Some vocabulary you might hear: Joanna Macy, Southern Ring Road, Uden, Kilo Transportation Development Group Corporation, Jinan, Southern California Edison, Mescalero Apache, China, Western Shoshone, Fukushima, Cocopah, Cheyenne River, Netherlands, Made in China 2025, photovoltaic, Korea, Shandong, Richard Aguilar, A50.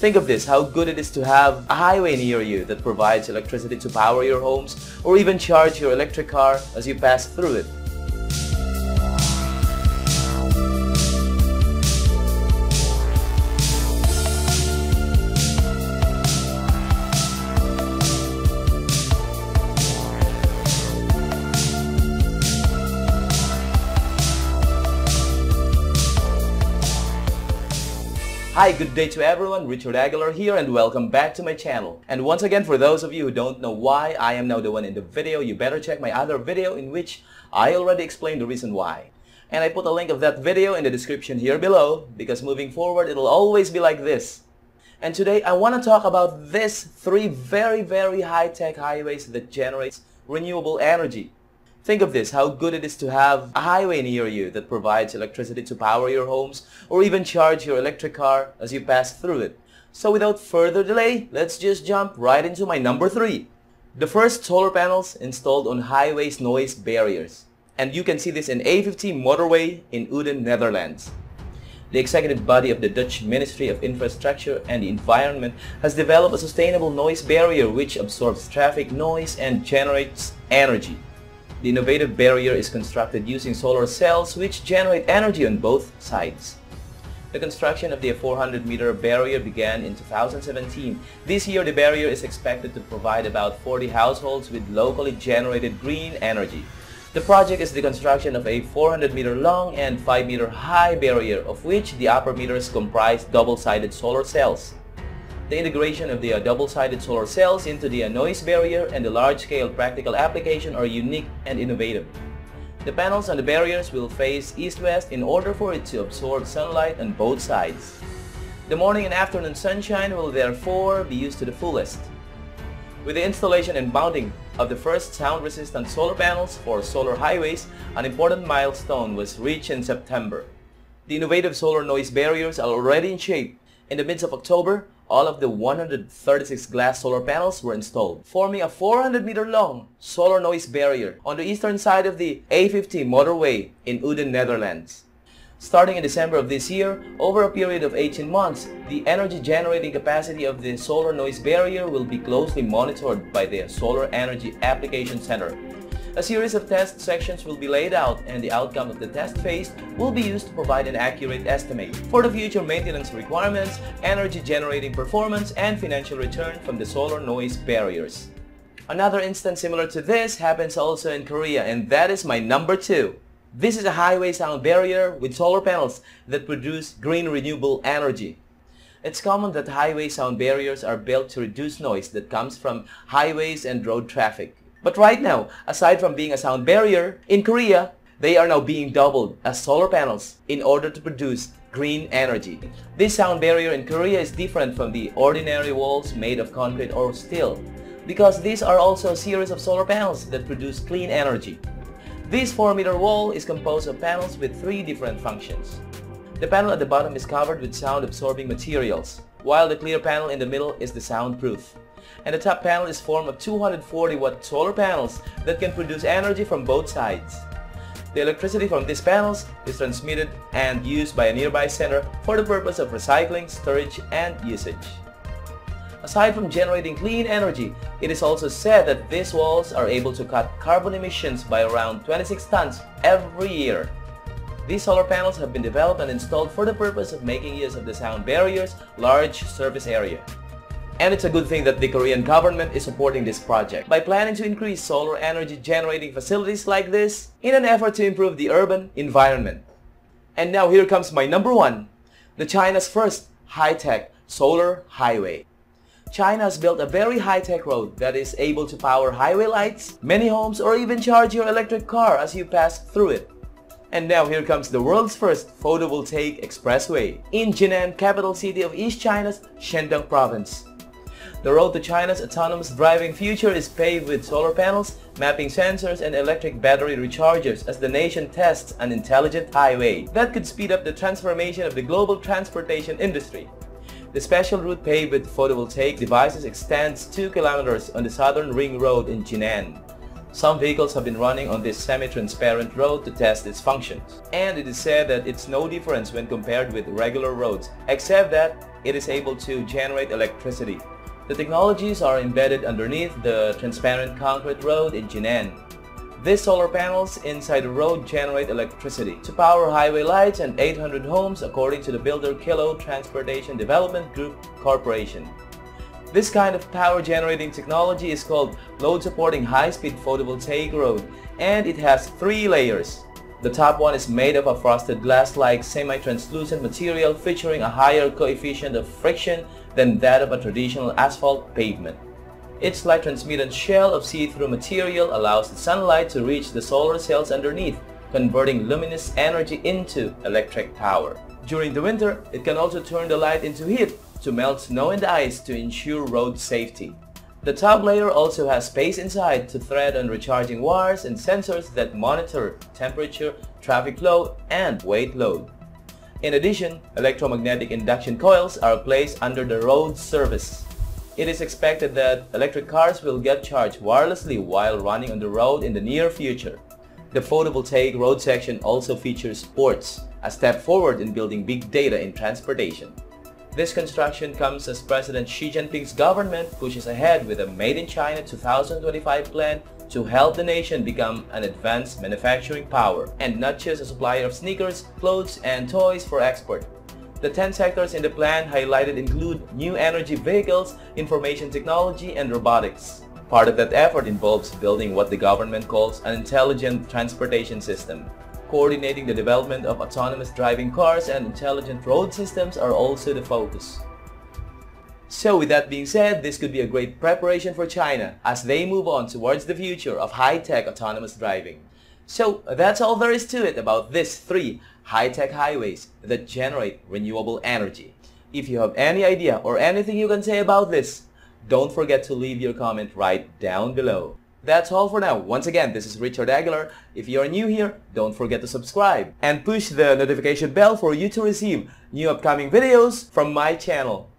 Think of this, how good it is to have a highway near you that provides electricity to power your homes or even charge your electric car as you pass through it. Hi, good day to everyone, Richard Aguilar here and welcome back to my channel. And once again, for those of you who don't know why I am now the one in the video, you better check my other video in which I already explained the reason why. And I put a link of that video in the description here below, because moving forward it'll always be like this. And today I want to talk about these three very, very high-tech highways that generates renewable energy. Think of this, how good it is to have a highway near you that provides electricity to power your homes or even charge your electric car as you pass through it. So without further delay, let's just jump right into my number 3. The first, solar panels installed on highways' noise barriers. And you can see this in A50 motorway in Uden, Netherlands. The executive body of the Dutch Ministry of Infrastructure and the Environment has developed a sustainable noise barrier which absorbs traffic noise and generates energy. The innovative barrier is constructed using solar cells which generate energy on both sides. The construction of the 400-meter barrier began in 2017. This year, the barrier is expected to provide about 40 households with locally generated green energy. The project is the construction of a 400-meter long and 5-meter high barrier, of which the upper meters comprise double-sided solar cells. The integration of the double-sided solar cells into the noise barrier and the large-scale practical application are unique and innovative. The panels on the barriers will face east-west in order for it to absorb sunlight on both sides. The morning and afternoon sunshine will therefore be used to the fullest. With the installation and mounting of the first sound-resistant solar panels for solar highways, an important milestone was reached in September. The innovative solar noise barriers are already in shape. In the midst of October, all of the 136 glass solar panels were installed, forming a 400-meter long solar noise barrier on the eastern side of the A50 motorway in Uden, Netherlands. Starting in December of this year, over a period of 18 months, the energy-generating capacity of the solar noise barrier will be closely monitored by the Solar Energy Application Center. A series of test sections will be laid out, and the outcome of the test phase will be used to provide an accurate estimate for the future maintenance requirements, energy generating performance, and financial return from the solar noise barriers. Another instance similar to this happens also in Korea, and that is my number 2. This is a highway sound barrier with solar panels that produce green renewable energy. It's common that highway sound barriers are built to reduce noise that comes from highways and road traffic. But right now, aside from being a sound barrier, in Korea, they are now being doubled as solar panels in order to produce green energy. This sound barrier in Korea is different from the ordinary walls made of concrete or steel, because these are also a series of solar panels that produce clean energy. This 4-meter wall is composed of panels with 3 different functions. The panel at the bottom is covered with sound-absorbing materials, while the clear panel in the middle is the soundproof. And the top panel is formed of 240-watt solar panels that can produce energy from both sides. The electricity from these panels is transmitted and used by a nearby center for the purpose of recycling, storage, and usage. Aside from generating clean energy, it is also said that these walls are able to cut carbon emissions by around 26 tons every year. These solar panels have been developed and installed for the purpose of making use of the sound barrier's large surface area. And it's a good thing that the Korean government is supporting this project by planning to increase solar energy generating facilities like this in an effort to improve the urban environment. And now here comes my number 1, the China's first high-tech solar highway. China has built a very high-tech road that is able to power highway lights, many homes, or even charge your electric car as you pass through it. And now here comes the world's first photovoltaic expressway in Jinan, capital city of East China's Shandong province. The road to China's autonomous driving future is paved with solar panels, mapping sensors, and electric battery rechargers as the nation tests an intelligent highway that could speed up the transformation of the global transportation industry. The special route paved with photovoltaic devices extends 2 kilometers on the Southern Ring Road in Jinan. Some vehicles have been running on this semi-transparent road to test its functions, and it is said that it's no difference when compared with regular roads, except that it is able to generate electricity. The technologies are embedded underneath the transparent concrete road in Jinan. These solar panels inside the road generate electricity to power highway lights and 800 homes, according to the builder Kilo Transportation Development Group Corporation. This kind of power generating technology is called load supporting high-speed photovoltaic road, and it has 3 layers. The top one is made of a frosted glass-like semi-translucent material featuring a higher coefficient of friction than that of a traditional asphalt pavement. Its light transmitted shell of see-through material allows the sunlight to reach the solar cells underneath, converting luminous energy into electric power. During the winter, it can also turn the light into heat to melt snow and ice to ensure road safety. The top layer also has space inside to thread on recharging wires and sensors that monitor temperature, traffic flow, and weight load. In addition, electromagnetic induction coils are placed under the road surface. It is expected that electric cars will get charged wirelessly while running on the road in the near future. The photovoltaic road section also features ports, a step forward in building big data in transportation. This construction comes as President Xi Jinping's government pushes ahead with a Made in China 2025 plan to help the nation become an advanced manufacturing power and not just a supplier of sneakers, clothes, and toys for export. The 10 sectors in the plan highlighted include new energy vehicles, information technology, and robotics. Part of that effort involves building what the government calls an intelligent transportation system. Coordinating the development of autonomous driving cars and intelligent road systems are also the focus. So with that being said, this could be a great preparation for China as they move on towards the future of high-tech autonomous driving. So that's all there is to it about these 3 high-tech highways that generate renewable energy. If you have any idea or anything you can say about this, don't forget to leave your comment right down below. That's all for now. Once again, this is Richard Aguilar. If you are new here, don't forget to subscribe and push the notification bell for you to receive new upcoming videos from my channel.